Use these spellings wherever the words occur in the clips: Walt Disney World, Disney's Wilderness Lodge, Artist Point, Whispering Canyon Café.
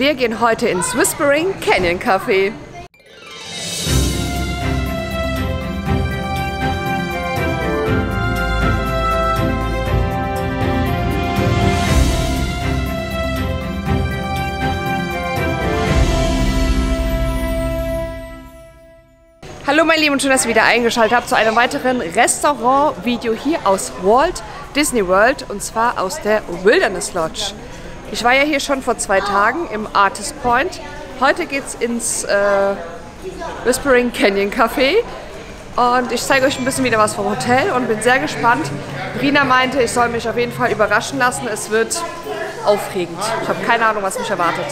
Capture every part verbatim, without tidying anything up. Wir gehen heute ins Whispering Canyon Café. Hallo meine Lieben und schön, dass ihr wieder eingeschaltet habt zu einem weiteren Restaurant-Video hier aus Walt Disney World und zwar aus der Wilderness Lodge. Ich war ja hier schon vor zwei Tagen im Artist Point. Heute geht's ins äh, Whispering Canyon Café und ich zeige euch ein bisschen wieder was vom Hotel und bin sehr gespannt. Rina meinte, ich soll mich auf jeden Fall überraschen lassen. Es wird aufregend. Ich habe keine Ahnung, was mich erwartet.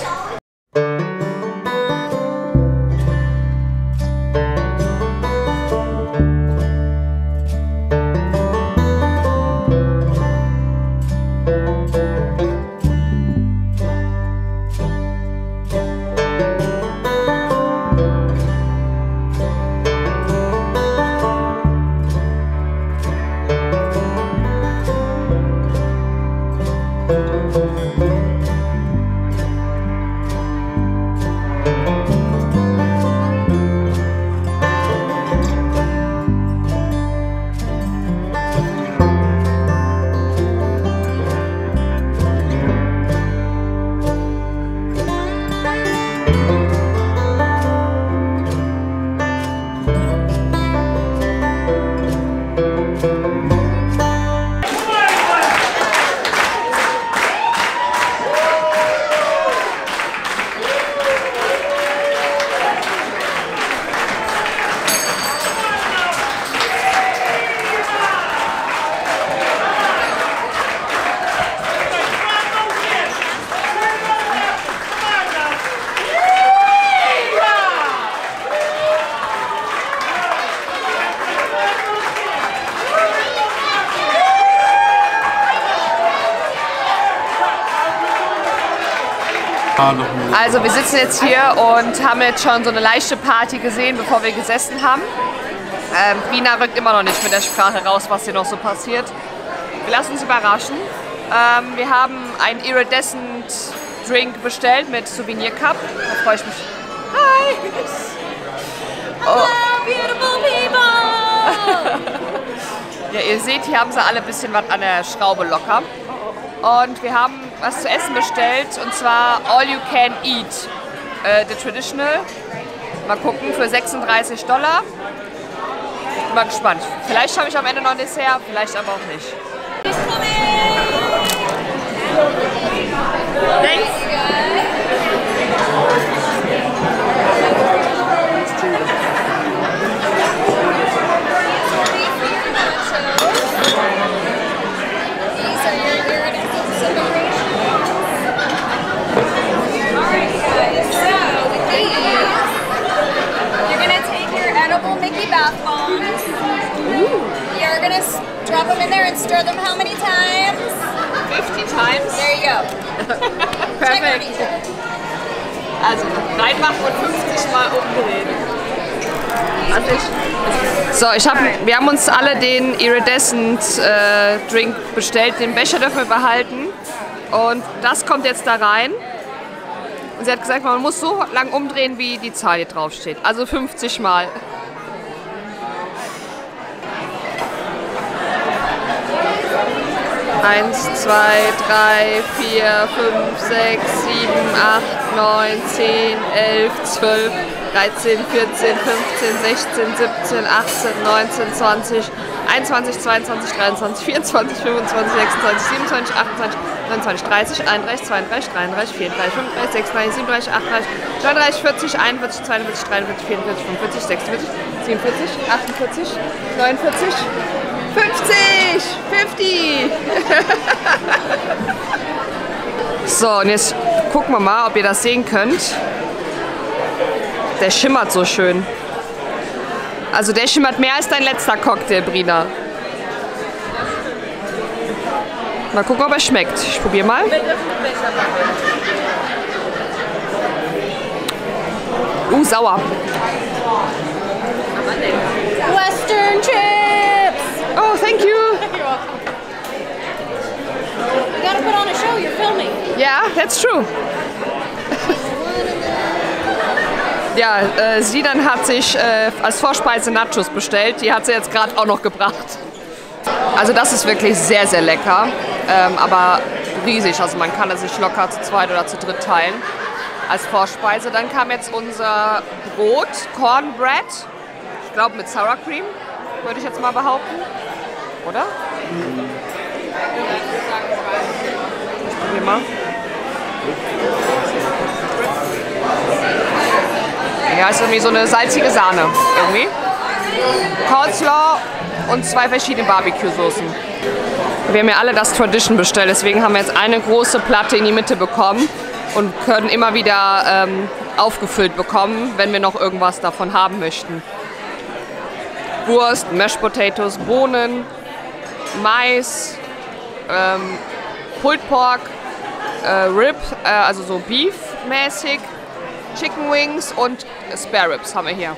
Also wir sitzen jetzt hier und haben jetzt schon so eine leichte Party gesehen, bevor wir gesessen haben. Ähm, Rina rückt immer noch nicht mit der Sprache raus, was hier noch so passiert. Wir lassen uns überraschen. Ähm, wir haben einen iridescent Drink bestellt mit Souvenir Cup. Da freue ich mich. Hi! Hello, beautiful people! Ja, ihr seht, hier haben sie alle ein bisschen was an der Schraube locker. Und wir haben was zu essen bestellt, und zwar All You Can Eat, äh, the Traditional. Mal gucken, für sechsunddreißig Dollar. Bin mal gespannt. Vielleicht habe ich am Ende noch ein Dessert, vielleicht aber auch nicht. Stir them how many times? fifty times. There you go. Perfekt. Also reinmachen und fünfzig Mal umdrehen. Also so, ich hab, wir haben uns alle den Iridescent äh, Drink bestellt. Den Becher dürfen wir behalten. Und das kommt jetzt da rein. Und sie hat gesagt, man muss so lang umdrehen, wie die Zahl hier drauf steht. Also fünfzig Mal. eins, zwei, drei, vier, fünf, sechs, sieben, acht, neun, zehn, elf, zwölf, dreizehn, vierzehn, fünfzehn, sechzehn, siebzehn, achtzehn, neunzehn, zwanzig, einundzwanzig, zweiundzwanzig, dreiundzwanzig, vierundzwanzig, fünfundzwanzig, sechsundzwanzig, siebenundzwanzig, achtundzwanzig, neunundzwanzig, dreißig, einunddreißig, zweiunddreißig, vierunddreißig, fünfunddreißig, sechsunddreißig, achtunddreißig, neununddreißig, fünfzig! So, und jetzt gucken wir mal, ob ihr das sehen könnt. Der schimmert so schön. Also der schimmert mehr als dein letzter Cocktail, Brina. Mal gucken, ob er schmeckt. Ich probiere mal. Uh, sauer. Western Chips! Oh, thank you! You're welcome. You gotta put on a show, you're filming. Yeah, that's true. ja, äh, sie dann hat sich äh, als Vorspeise Nachos bestellt. Die hat sie jetzt gerade auch noch gebracht. Also das ist wirklich sehr, sehr lecker, ähm, aber riesig. Also man kann es sich locker zu zweit oder zu dritt teilen als Vorspeise. Dann kam jetzt unser Brot, Cornbread, ich glaube mit Sour Cream, würde ich jetzt mal behaupten, oder? Mhm. Ich probiere mal. Ja, ist irgendwie so eine salzige Sahne irgendwie. Coleslaw und zwei verschiedene Barbecue-Soßen. Wir haben ja alle das Tradition bestellt, deswegen haben wir jetzt eine große Platte in die Mitte bekommen und können immer wieder ähm, aufgefüllt bekommen, wenn wir noch irgendwas davon haben möchten. Wurst, Mashed Potatoes, Bohnen, Mais, ähm, Pulled Pork, äh, Rib, äh, also so Beef-mäßig, Chicken Wings und Spare Ribs haben wir hier.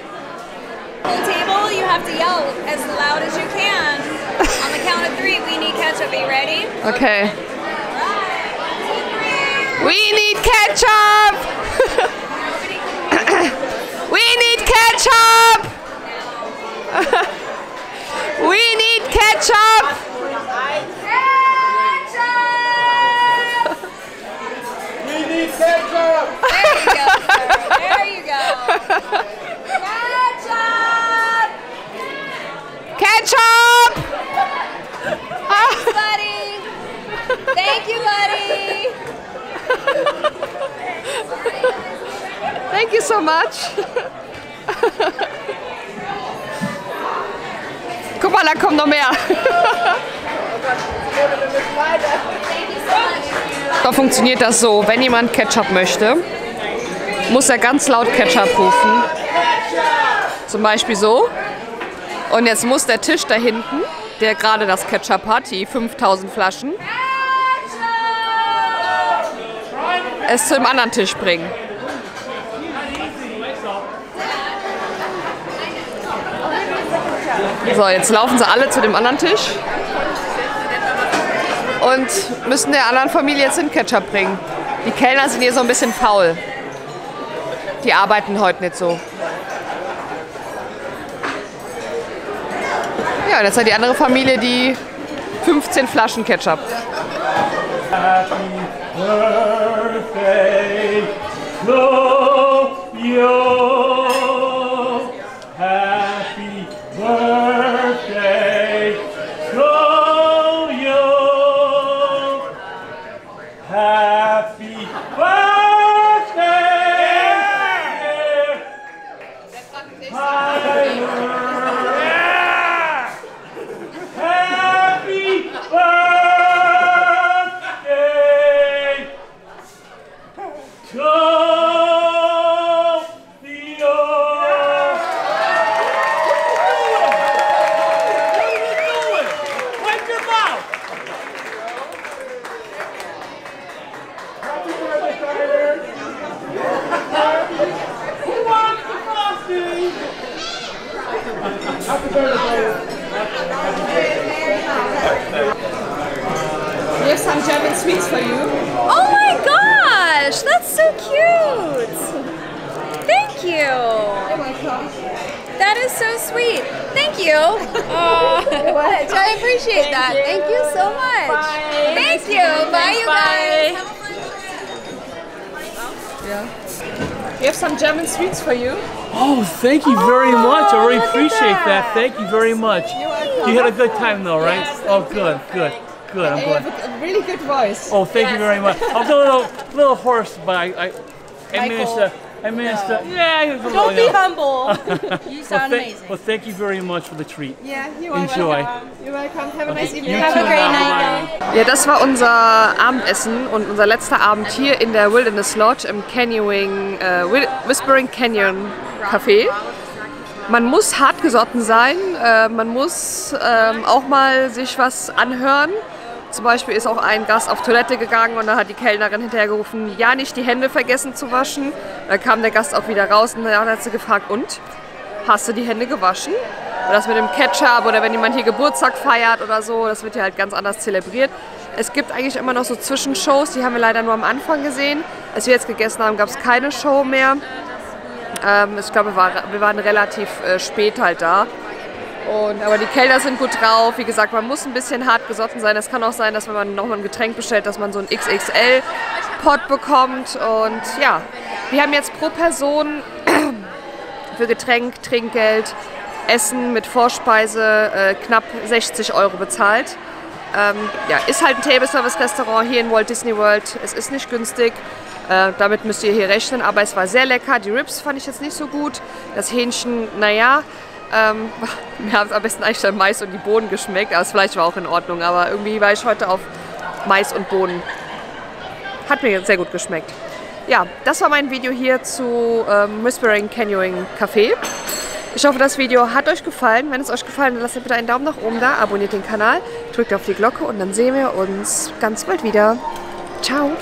On the table, you have to yell as loud as you can. On the count of three, we need ketchup. Are you ready? Okay. Right. We need ketchup! We need ketchup! We need ketchup! We need ketchup! There you go, Sarah. There you go. Ketchup! Thanks, buddy! Thank you, buddy! Thank you so much! Guck mal, da kommt noch mehr! Da funktioniert das so, wenn jemand Ketchup möchte, muss er ganz laut Ketchup rufen. Zum Beispiel so. Und jetzt muss der Tisch da hinten, der gerade das Ketchup hat, die fünftausend Flaschen, es zum anderen Tisch bringen. So, jetzt laufen sie alle zu dem anderen Tisch und müssen der anderen Familie jetzt den Ketchup bringen. Die Kellner sind hier so ein bisschen faul. Die arbeiten heute nicht so. Ja, und jetzt hat die andere Familie die fünfzehn Flaschen Ketchup. Happy Birthday to you. Happy Birthday to you. Happy Birthday. Happy We have some German sweets for you. Oh my gosh, that's so cute! Thank you! You're welcome. That is so sweet. Thank you! Oh, I appreciate Thank that. You. Thank you so much. Bye. Thank you. Bye, you guys. Bye. Have a fun yeah. We have some German sweets for you. Oh, thank you very oh, much. I really appreciate that. that. Thank you very much. You had a good time though, right? Yes, oh, good, good. Good, I'm glad. You have a really good voice. Oh, thank yes. you very much. I was a little, little hoarse, but I, I, I managed to, I managed no. to, yeah. Don't little, be you know. humble. You sound well, amazing. Well, thank you very much for the treat. Yeah, you are Enjoy. welcome. You're welcome. Have a nice evening. Have a great night. Ja, das war unser Abendessen und unser letzter Abend hier in der Wilderness Lodge im Canyoning, äh, Whispering Canyon Café. Man muss hartgesotten sein, äh, man muss äh, auch mal sich was anhören. Zum Beispiel ist auch ein Gast auf Toilette gegangen und dann hat die Kellnerin hinterhergerufen, ja, nicht die Hände vergessen zu waschen. Dann kam der Gast auch wieder raus und dann hat sie gefragt, und? Hast du die Hände gewaschen? Oder das mit dem Ketchup oder wenn jemand hier Geburtstag feiert oder so, das wird ja halt ganz anders zelebriert. Es gibt eigentlich immer noch so Zwischenshows, die haben wir leider nur am Anfang gesehen. Als wir jetzt gegessen haben, gab es keine Show mehr. Ähm, ich glaube, wir waren relativ äh, spät halt da. Und, aber die Kellner sind gut drauf. Wie gesagt, man muss ein bisschen hart gesotten sein. Es kann auch sein, dass wenn man nochmal ein Getränk bestellt, dass man so einen X X L-Pot bekommt. Und ja, wir haben jetzt pro Person für Getränk, Trinkgeld, Essen mit Vorspeise äh, knapp sechzig Euro bezahlt. Ähm, ja, ist halt ein Table-Service-Restaurant hier in Walt Disney World. Es ist nicht günstig, äh, damit müsst ihr hier rechnen. Aber es war sehr lecker. Die Ribs fand ich jetzt nicht so gut. Das Hähnchen, naja. Ähm, mir haben es am besten eigentlich der Mais und die Bohnen geschmeckt, aber das Fleisch war auch in Ordnung, aber irgendwie war ich heute auf Mais und Bohnen. Hat mir sehr gut geschmeckt. Ja, das war mein Video hier zu ähm, Whispering Canyon Café. Ich hoffe, das Video hat euch gefallen. Wenn es euch gefallen hat, lasst mir bitte einen Daumen nach oben da, abonniert den Kanal, drückt auf die Glocke und dann sehen wir uns ganz bald wieder. Ciao!